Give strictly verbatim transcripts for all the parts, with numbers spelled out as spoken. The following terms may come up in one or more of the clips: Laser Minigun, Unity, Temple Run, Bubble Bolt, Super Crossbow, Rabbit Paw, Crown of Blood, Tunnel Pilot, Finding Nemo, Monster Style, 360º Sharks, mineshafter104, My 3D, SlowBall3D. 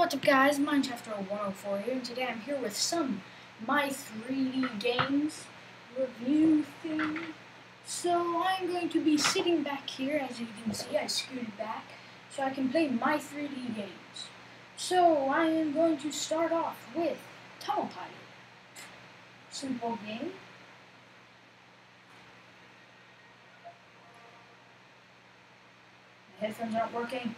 What's up guys, mineshafter one oh four here, and today I'm here with some My three D games review thing. So I'm going to be sitting back here, as you can see, I scooted back, so I can play My three D games. So I am going to start off with Tunnel Pilot. Simple game. My headphones aren't working.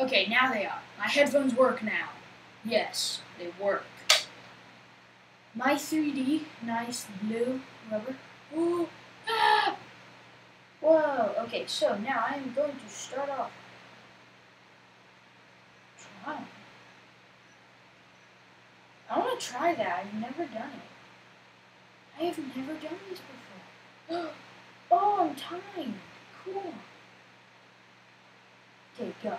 Okay, now they are. My headphones work now. Yes, they work. My three D, nice blue rubber. Ooh, ah! Whoa, okay, so now I am going to start off trying. I want to try that. I've never done it. I have never done this before. Oh, I'm timed. Cool. Okay, go.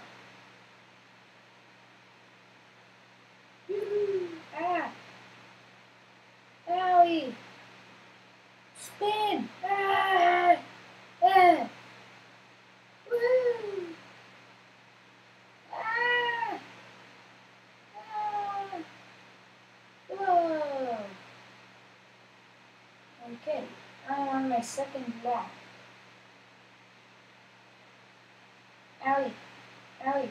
Spin! Ah! Ah! Woo! Ah! Ah! Whoa! Okay, I'm on my second lap. Owie! Owie!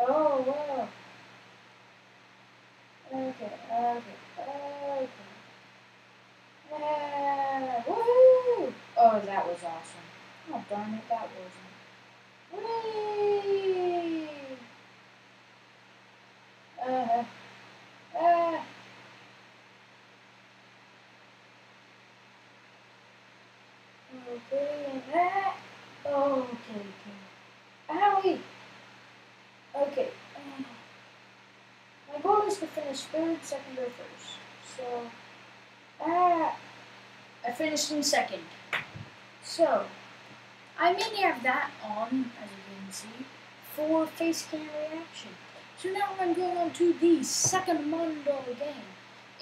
Oh, whoa! Okay, okay, okay. Yeah, woohoo! Oh, that was awesome. Oh, darn it, that wasn't. Whee! Uh-huh. Ah! Okay, and that. Oh, okay, okay. Owie! Okay. My goal is to finish third, second, or first. So, ah, I finished in second. So, I mainly have that on, as you can see, for face cam reaction. So now I'm going on to the second Mondo game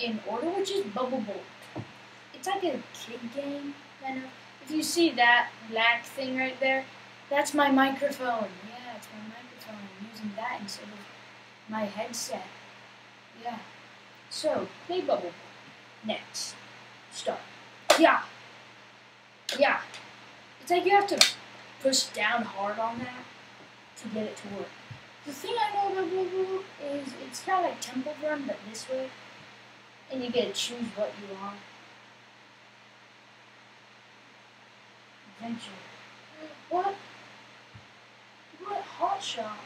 in order, which is Bubble Bolt. It's like a kid game, kind of. If you see that black thing right there, that's my microphone. Yeah, it's my microphone. I'm using that instead of my headset. Yeah. So, play Bubble Bolt. Next. Start. Yeah. Yeah. It's like you have to push down hard on that to get it to work. The thing I know about Bubble Bolt is it's kind of like Temple Run, but this way. And you get to choose what you want. Adventure. What? What hot shot?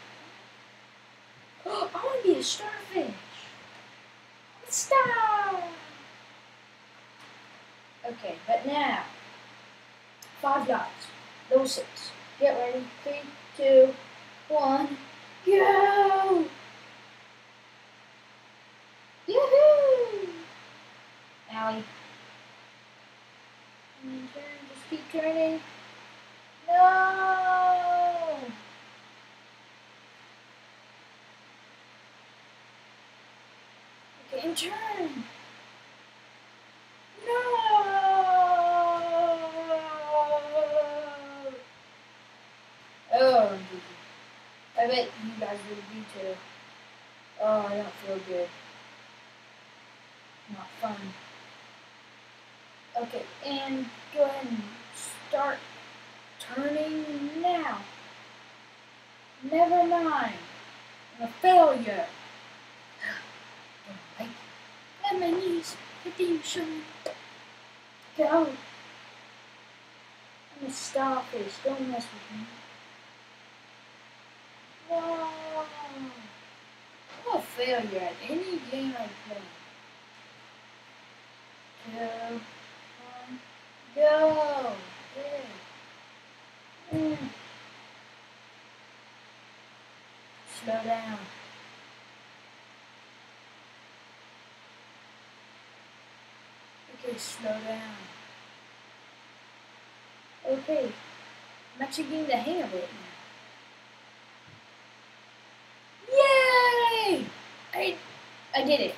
Oh, I want to be a starfish. Stop! Okay, but now, five dots, those six. Get ready, three, two, one, go! Yoo-hoo! Owie. And then turn, just keep turning. No! And turn. No. Oh, I bet you guys would be too. Oh, I don't feel good. Not fun. Okay, and go ahead and start turning now. Never mind. I'm a failure. And my knees, the beam shine. Go. I'm a starfish, don't mess with me. No. I'm a failure at any game I play. Go. One. Go. Yeah. Mm. Slow down. Okay, slow down. Okay, I'm actually getting the hang of it now. Yay! I, I did it.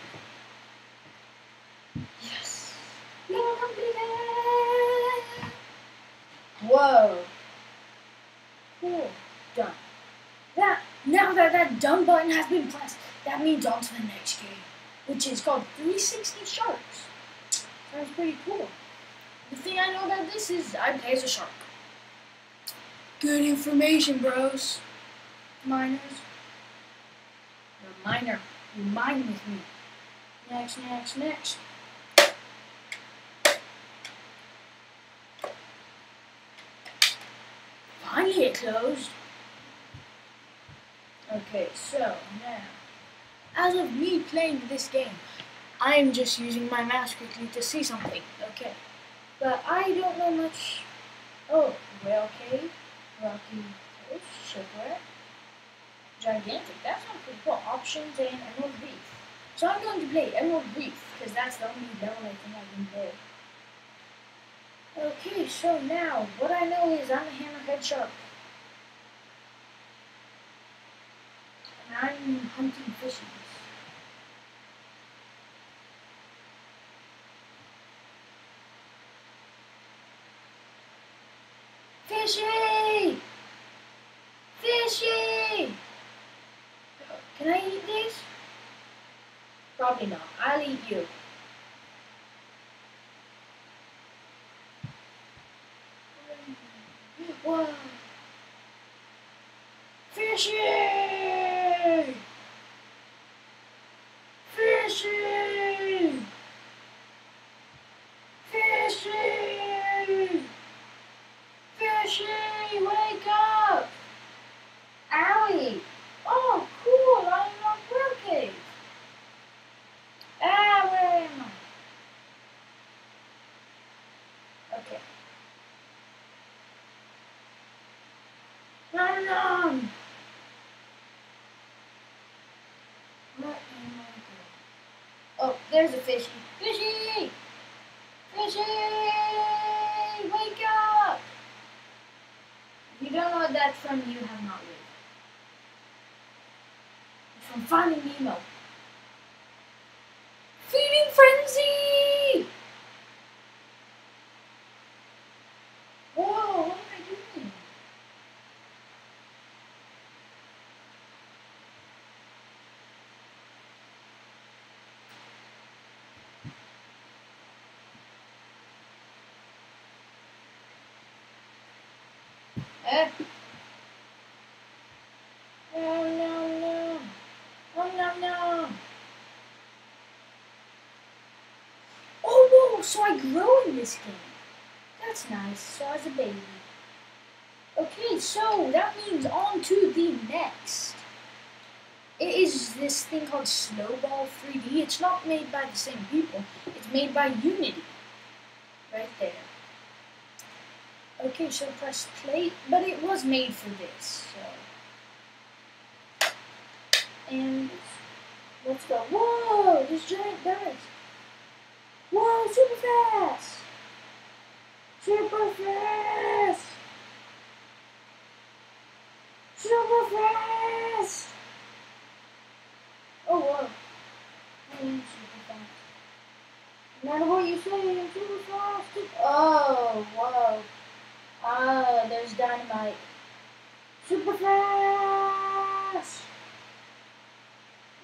Yes. No, I'm good. Whoa. Cool. Done. That, now that that done button has been pressed, that means on to the next game, which is called three sixty Sharks. Sounds pretty cool. The thing I know about this is I play as a shark. Good information, bros. Miners. You're a miner. You mine with me. Next, next, next. Finally it closed. Okay, so now, as of me playing this game, I'm just using my mouse quickly to see something, okay? But I don't know much. Oh, whale cave, rocky coast, shipwreck, gigantic. That sounds pretty cool. Options and Emerald Reef. So I'm going to play Emerald Reef because that's the only level I think I can play. Okay, so now what I know is I'm a hammerhead shark, and I'm hunting fishes. Fishy! Fishy! Can I eat this? Probably not. I'll eat you. Whoa! Fishy! Fishy! Fishy! Fishy, wake up! Owie! Oh, cool, I'm in a whale cave. Ah, where am I? Okay. Run along! Where am I going? Oh, there's a fishy. Fishy! Fishy! Wake up! You don't know that from You Have Not Lived. From Finding Nemo. Feeding frenzy! Whoa, what am I doing? Eh? No, no, no. Oh, no, no. Oh, whoa, so I grow in this game. That's nice. So I was a baby. Okay, so that means on to the next. It is this thing called SlowBall three D. It's not made by the same people. It's made by Unity. Right there. Okay, so press play, but it was made for this, so. And let's go. Whoa, this giant dies. Whoa, super fast! Super fast! Super fast! Oh, whoa. I am super fast. No matter what you say, I'm super fast. Oh, whoa. Ah, there's dynamite. Super fast!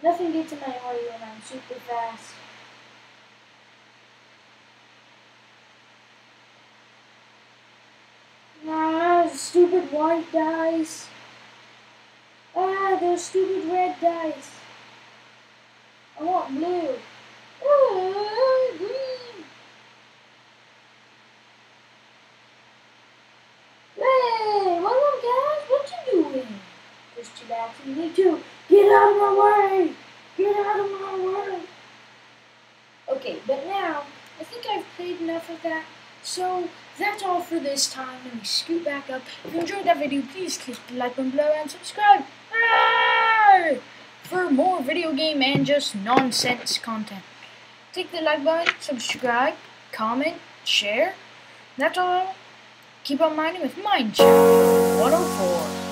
Nothing gets in my way when I'm super fast. Ah, stupid white dice. Ah, those stupid red dice. I want blue. Ah, green. Just relaxing. Me too. Get out of my way! Get out of my way! Okay, but now, I think I've played enough of that. So, that's all for this time. Let me scoot back up. If you enjoyed that video, please click the like button below and subscribe. Hooray! For more video game and just nonsense content. Click the like button, subscribe, comment, share. That's all. Keep on mining with mineshafter one oh four.